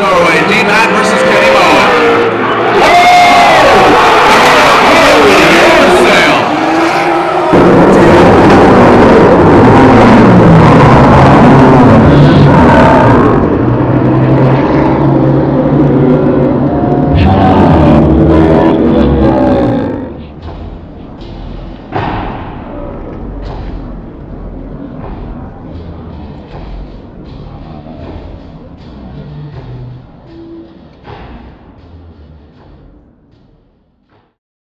Norway, Dean Hadvers.